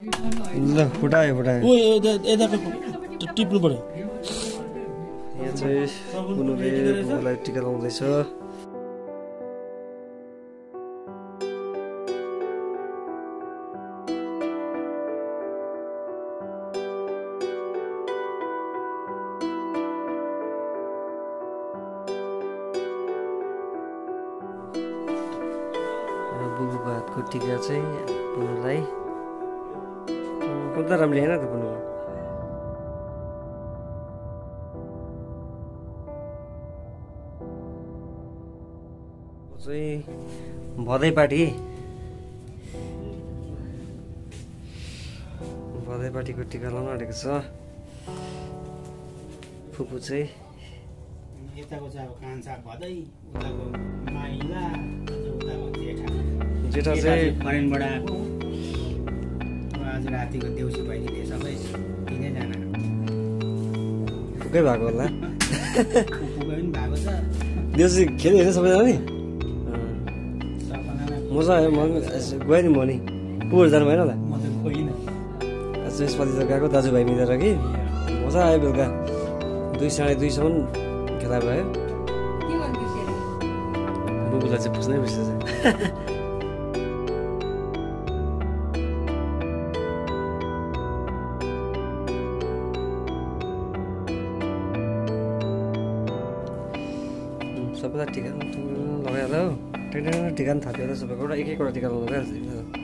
फुटायो टिका चाहिँ पुनुलाई कल्दा रामले हैन त पुनु चाहिँ भदैपाटीको टिका लाउन आएको छ फुपू चाहिँ यताको चाहिँ अब कान्छा भदै उताको माइला उताको जेठा जेठा चाहिँ फरेनबाट आको आज रातिको देउसी भइदिने सबै तिनै जना पुगे भएको होला पुगे नि भएको छ देउसी खेलेछ सबै जना नि मजा आयो मन गयो नि मनी पुर जानु भएन होला म त गइन आज यसपालि त गएको दाजुभाइ मिलेर कि मजा आयो बेलुका 2:30 सम्म खेला भयो के भन्दै थियो बुबुलाई चाहिँ पुस्नै बिर्सेछ सबैलाई टिका लगाएर टिका थाप्यो सबैको एक एकवटा टिका लगाइहाल्छ